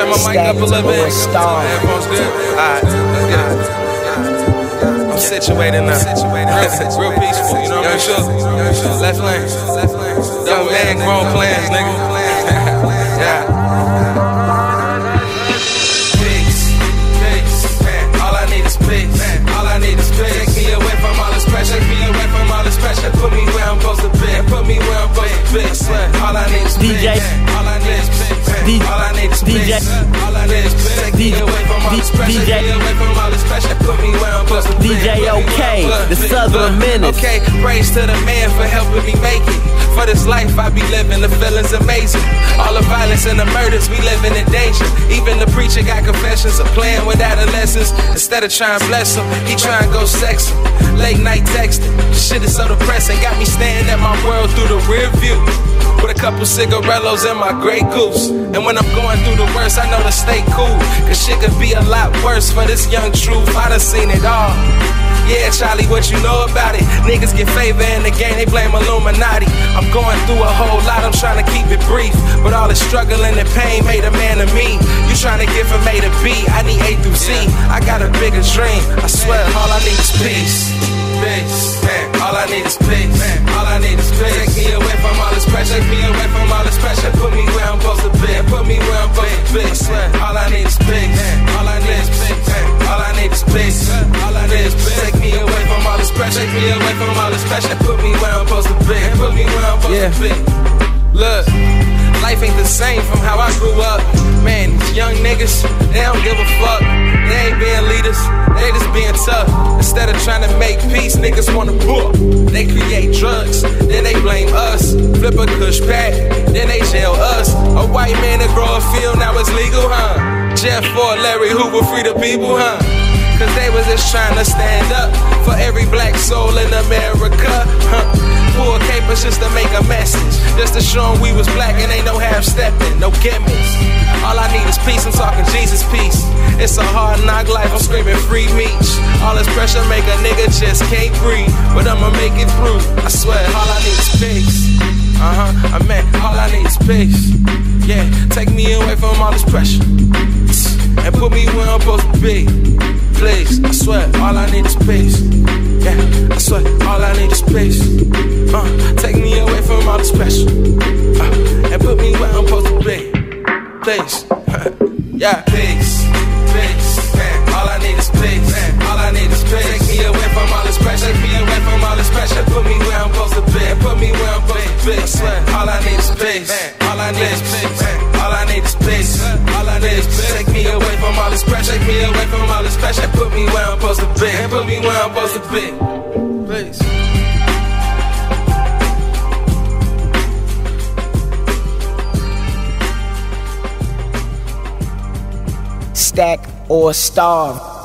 set my mic up a little bit. I'm situated now. Real peaceful, you know what I'm saying? Left lane. Young man, grown plans, nigga. Yeah. All I need is peace. All I need is peace. Take me away from all this pressure. Take me away from all this pressure. Put me where I'm supposed to be. Put me where I'm supposed to be. All I need is peace. All I need is peace. All I need is peace. All I need is peace. Get away from all this pressure. Get away from all this pressure. Put me where I'm supposed to be. DJ OK, the Southern Menace. Okay, praise to the man for helping me make it. For this life I be living, the feeling's amazing. All the violence and the murders, we living in danger. Even the preacher got confessions of playing with adolescents. Instead of trying to bless him, he trying to go sex him. Late night texting, this shit is so depressing. Got me staring at my world through the rear view. With a couple cigarellos and my Grey Goose. And when I'm going through the worst, I know to stay cool. Cause shit could be a lot worse for this young truth. I done seen it all. Yeah, Charlie, what you know about it? Niggas get favor in the game, they blame Illuminati. I'm going through a whole lot, I'm trying to keep it brief. But all the struggle and the pain made a man of me. You trying to get from A to B, I need A through Z. I got a bigger dream, I swear all I need is peace. All I need is peace. All I need is peace. Take me away from all this pressure. Take me away from all this pressure. Put me where I'm supposed to be. Put me where I'm supposed to be. All I need is peace. All I need is peace. All I need is peace. All I need is peace. Take me away from all this pressure. Take me away from all this pressure. Put me where I'm supposed to be. Put me where I'm supposed to be. Look, life ain't the same from how I grew up. Man, these young niggas, they don't give a fuck. They ain't being leaders, they just being tough. Instead of trying to make peace, niggas wanna book. They create drugs, then they blame us. Flip a kush pack, then they jail us. A white man to grow a field, now it's legal, huh? Jeff Ford, Larry Hoover, free the people, huh? Cause they was just trying to stand up for every black soul in America, huh? Full capers just to make a message, just to show 'em we was black and ain't no half-stepping, no gimmicks. All I need is peace, I'm talking Jesus peace. It's a hard knock life, I'm screaming free meats. All this pressure make a nigga just can't breathe, but I'ma make it through, I swear. All I need is peace. I meant all I need is peace. Yeah, take me away from all this pressure and put me where I'm supposed to be. Please, I swear, all I need is peace. Yeah, I swear, all I need is peace. Take me away from all the special and put me where I'm supposed to be. Please, yeah. Peace, peace, all I need is peace. All I need is peace. Take me away from all this pressure. Take me away from all this pressure. Put me where I'm supposed to be. Put me where I'm supposed to be. I swear, all I need is peace. All I need is peace. All I need is peace. All I need is peace. Take me away from all this pressure. Take me away from all this pressure. Put me where I'm supposed to be. Put me where I'm supposed to be. Please. Stack or starve.